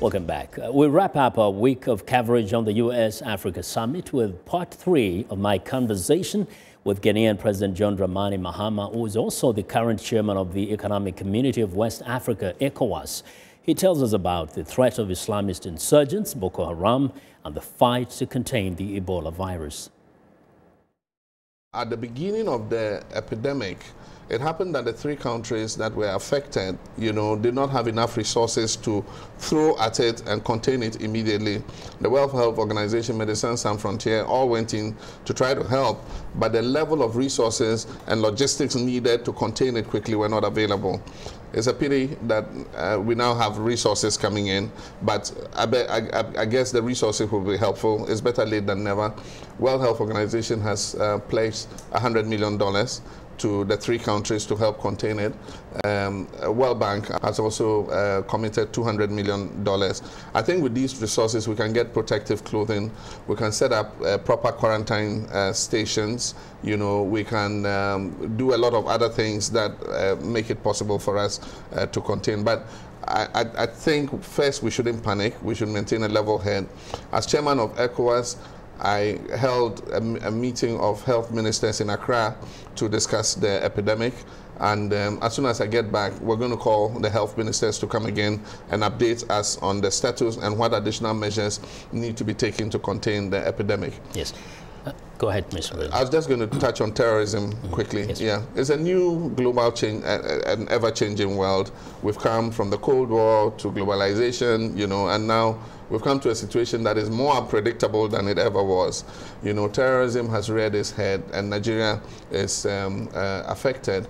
Welcome back. We wrap up our week of coverage on the U.S.-Africa Summit with part three of my conversation with Ghanaian President John Dramani Mahama, who is also the current chairman of the Economic Community of West Africa, ECOWAS. He tells us about the threat of Islamist insurgents, Boko Haram, and the fight to contain the Ebola virus. At the beginning of the epidemic, it happened that the three countries that were affected, did not have enough resources to throw at it and contain it immediately. The World Health Organization, Médecins Sans Frontières, all went in to try to help, but the level of resources and logistics needed to contain it quickly were not available. It's a pity that we now have resources coming in, but I guess the resources will be helpful. It's better late than never. World Health Organization has pledged $100 million to the three countries to help contain it. World Bank has also committed $200 million. I think with these resources, we can get protective clothing, we can set up proper quarantine stations, we can do a lot of other things that make it possible for us to contain. But I think first we shouldn't panic, we should maintain a level head. As chairman of ECOWAS, I held a meeting of health ministers in Accra to discuss the epidemic, and as soon as I get back, we're going to call the health ministers to come again and update us on the status and what additional measures need to be taken to contain the epidemic. Yes. Go ahead, Mr. Williams. I was just going to touch on terrorism quickly. Yes, yeah, it's a new global change, an ever-changing world. We've come from the Cold War to globalization, and now we've come to a situation that is more unpredictable than it ever was. Terrorism has reared its head, and Nigeria is affected.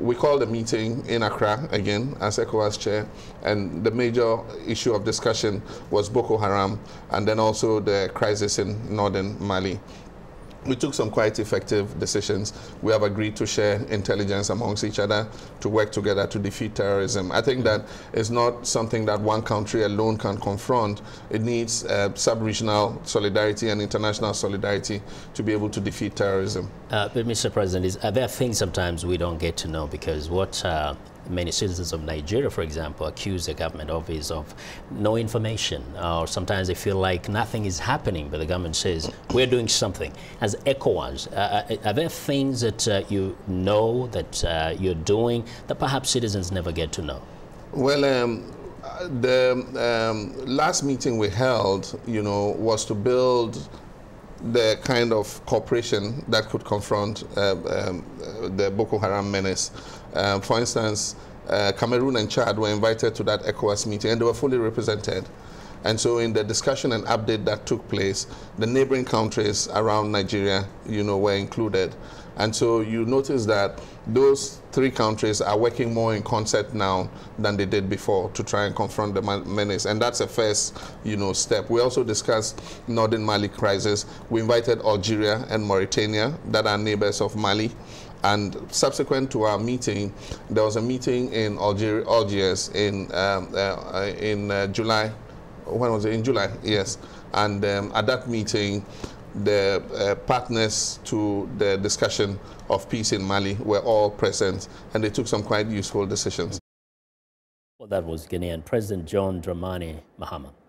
We called a meeting in Accra again as ECOWAS chair, and the major issue of discussion was Boko Haram and then also the crisis in northern Mali. We took some quite effective decisions. We have agreed to share intelligence amongst each other to work together to defeat terrorism. I think that is not something that one country alone can confront. It needs sub-regional solidarity and international solidarity to be able to defeat terrorism. But Mr. President, there are things sometimes we don't get to know, because what many citizens of Nigeria, for example, accuse the government of is of no information, or sometimes they feel like nothing is happening, but the government says we're doing something. As ECOWAS, are there things that you know that you're doing that perhaps citizens never get to know? Well, the last meeting we held, was to build the kind of cooperation that could confront the Boko Haram menace. For instance, Cameroon and Chad were invited to that ECOWAS meeting, and they were fully represented. And so in the discussion and update that took place, the neighboring countries around Nigeria, were included. And so you notice that those three countries are working more in concert now than they did before to try and confront the menace, and that's a first, step. We also discussed northern Mali crisis. We invited Algeria and Mauritania, that are neighbors of Mali. And subsequent to our meeting, there was a meeting in Algiers in July. When was it? In July, yes. And at that meeting, the partners to the discussion of peace in Mali were all present, and they took some quite useful decisions. Well, that was Ghanaian President John Dramani Mahama.